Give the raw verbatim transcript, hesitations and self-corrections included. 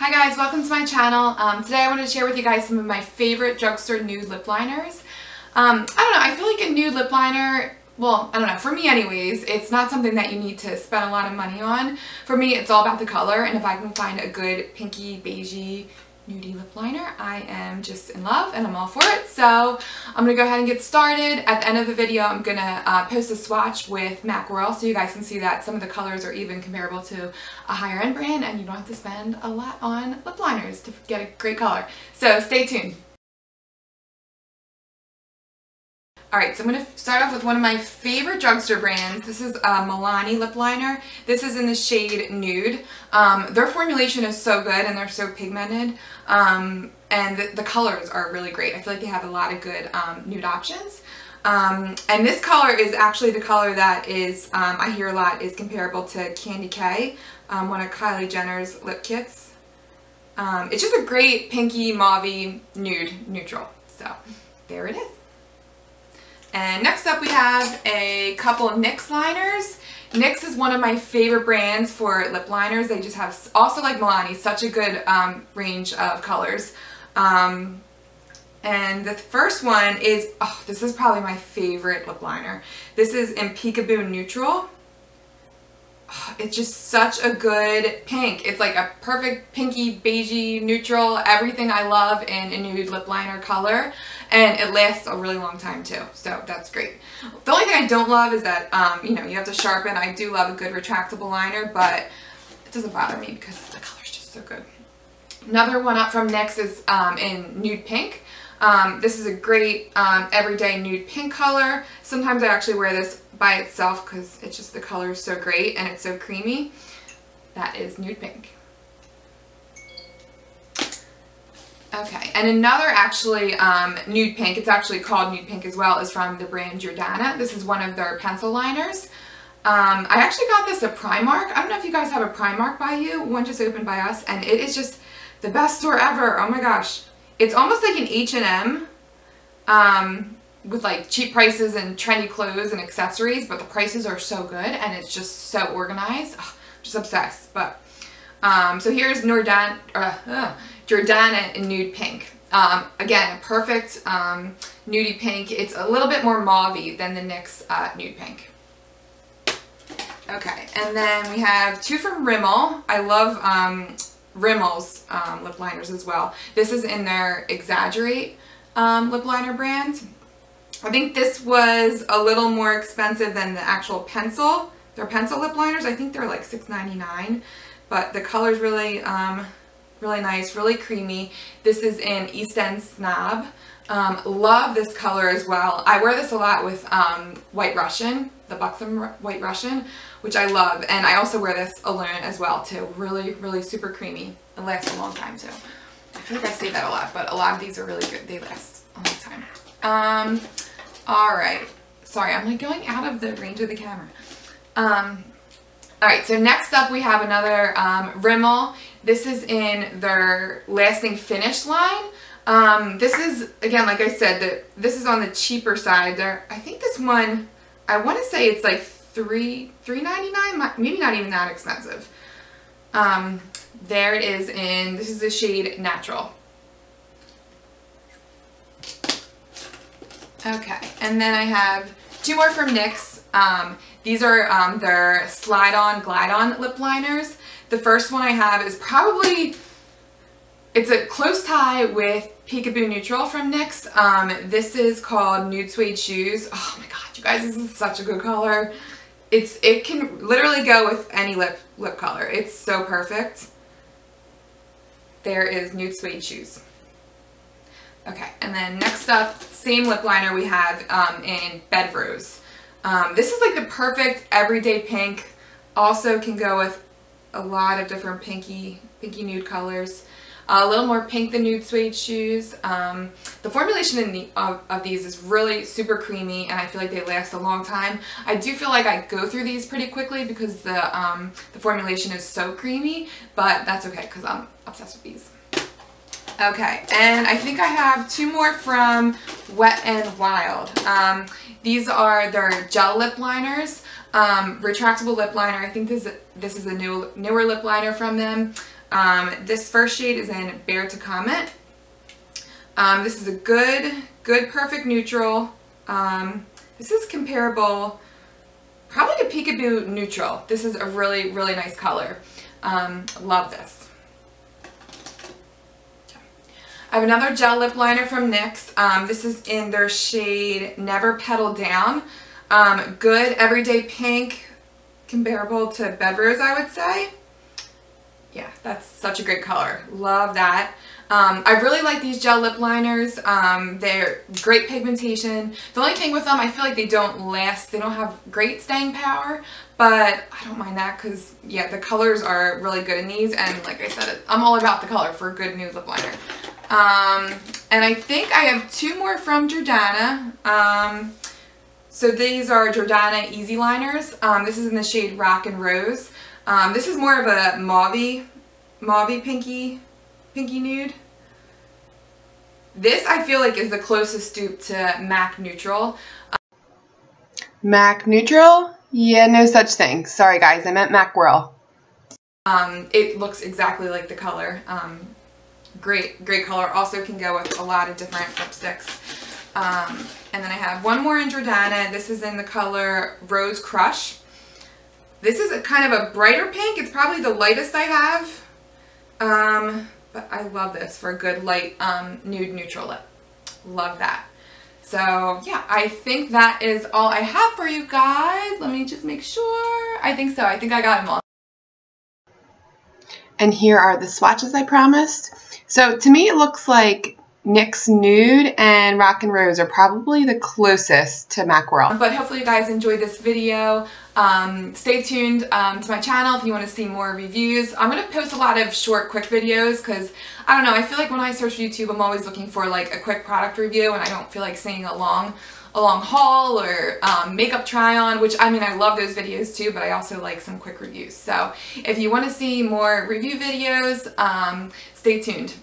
Hi guys, welcome to my channel. Um, today I wanted to share with you guys some of my favorite drugstore nude lip liners. Um, I don't know, I feel like a nude lip liner, well, I don't know, for me anyways, it's not something that you need to spend a lot of money on. For me, it's all about the color, and if I can find a good pinky, beigey, nudie lip liner, I am just in love and I'm all for it. So I'm gonna go ahead and get started. At the end of the video, I'm gonna uh, post a swatch with MAC Whirl so you guys can see that some of the colors are even comparable to a higher end brand and you don't have to spend a lot on lip liners to get a great color. So stay tuned. Alright, so I'm going to start off with one of my favorite drugstore brands. This is a Milani lip liner. This is in the shade Nude. Um, their formulation is so good and they're so pigmented. Um, and the, the colors are really great. I feel like they have a lot of good um, nude options. Um, and this color is actually the color that is, um, I hear a lot, is comparable to Candy K, um, one of Kylie Jenner's lip kits. Um, it's just a great pinky, mauve-y, nude, neutral. So, there it is. And next up we have a couple of NYX liners. NYX is one of my favorite brands for lip liners. They just have, also like Milani, such a good um, range of colors. Um, and the first one is, oh, this is probably my favorite lip liner. This is in Peekaboo Neutral. Oh, it's just such a good pink. It's like a perfect pinky, beigey, neutral, everything I love in a nude lip liner color. And it lasts a really long time too, so that's great. The only thing I don't love is that, um, you know, you have to sharpen. I do love a good retractable liner, but it doesn't bother me because the color's just so good. Another one up from NYX is um, in Nude Pink. Um, this is a great um, everyday nude pink color. Sometimes I actually wear this by itself because it's just the color is so great and it's so creamy. That is Nude Pink. Okay, and another actually um, nude pink, it's actually called Nude Pink as well, is from the brand Jordana. This is one of their pencil liners. Um, I actually got this at Primark. I don't know if you guys have a Primark by you. One just opened by us and it is just the best store ever. Oh my gosh. It's almost like an H and M um, with like cheap prices and trendy clothes and accessories, but the prices are so good and it's just so organized. Oh, I'm just obsessed. But um, so here's Nordan, uh, uh, Jordana in Nude Pink. Um, again, a perfect um, nudie pink. It's a little bit more mauve-y than the NYX uh, Nude Pink. Okay, and then we have two from Rimmel. I love um, Rimmel's um, lip liners as well. This is in their Exaggerate um, lip liner brand. I think this was a little more expensive than the actual pencil. Their pencil lip liners, I think they're like six ninety-nine, but the color's really, um, really nice, really creamy. This is in East End Snob. Um, love this color as well. I wear this a lot with um, White Russian, the Buxom White Russian, which I love, and I also wear this alone as well too. Really, really super creamy. It lasts a long time too. I feel like I say that a lot, but a lot of these are really good. They last a long time. Um, all right. Sorry, I'm like going out of the range of the camera. Um, all right. So next up, we have another um, Rimmel. This is in their Lasting Finish line. Um, this is, again, like I said, that this is on the cheaper side. There, I think this one, I want to say it's like three, three ninety nine, maybe not even that expensive. Um, there it is in. This is the shade Natural. Okay, and then I have two more from NYX. Um, these are um, their Slide On, Glide On lip liners. The first one I have is probably. It's a close tie with Peekaboo Neutral from NYX. Um, this is called Nude Suede Shoes. Oh my god, you guys, this is such a good color. It's It can literally go with any lip, lip color. It's so perfect. There is Nude Suede Shoes. Okay, and then next up, same lip liner we have um, in Bed Rose. Um, this is like the perfect everyday pink. Also can go with a lot of different pinky, pinky nude colors. Uh, a little more pink than Nude Suede Shoes. Um, the formulation in the, of, of these is really super creamy and I feel like they last a long time. I do feel like I go through these pretty quickly because the, um, the formulation is so creamy, but that's okay because I'm obsessed with these. Okay, and I think I have two more from Wet and Wild. Um, these are their gel lip liners, um, retractable lip liner. I think this, this is a new, newer lip liner from them. Um, this first shade is in Bear to Comet. Um, this is a good, good, perfect neutral. Um, this is comparable probably to Peekaboo Neutral. This is a really, really nice color. Um, love this. I have another gel lip liner from NYX. Um, this is in their shade Never Petal Down. Um, good everyday pink, comparable to Bedrose, I would say. Yeah, that's such a great color. Love that. Um, I really like these gel lip liners. Um, they're great pigmentation. The only thing with them, I feel like they don't last. They don't have great staying power, but I don't mind that because, yeah, the colors are really good in these. And like I said, I'm all about the color for a good nude lip liner. Um, and I think I have two more from Jordana. Um, so these are Jordana Easy Liners. Um, this is in the shade Rock and Rose. Um, this is more of a mauvey, mauvey pinky. Pinky Nude. This I feel like is the closest dupe to MAC Neutral. Um, MAC Neutral? Yeah, no such thing. Sorry guys, I meant MAC Whirl. Um, it looks exactly like the color. Um, great, great color. Also can go with a lot of different lipsticks. Um, and then I have one more in Jordana. This is in the color Rose Crush. This is a kind of a brighter pink. It's probably the lightest I have. Um... But I love this for a good light um, nude neutral lip. Love that. So yeah, I think that is all I have for you guys. Let me just make sure. I think so. I think I got them all. And here are the swatches I promised. So to me it looks like NYX Nude and Rock and Rose are probably the closest to MAC Whirl. But hopefully you guys enjoyed this video. Um, stay tuned um, to my channel if you want to see more reviews. I'm going to post a lot of short, quick videos because, I don't know, I feel like when I search YouTube, I'm always looking for like a quick product review and I don't feel like seeing a long, a long haul or um, makeup try-on, which, I mean, I love those videos too, but I also like some quick reviews. So if you want to see more review videos, um, stay tuned.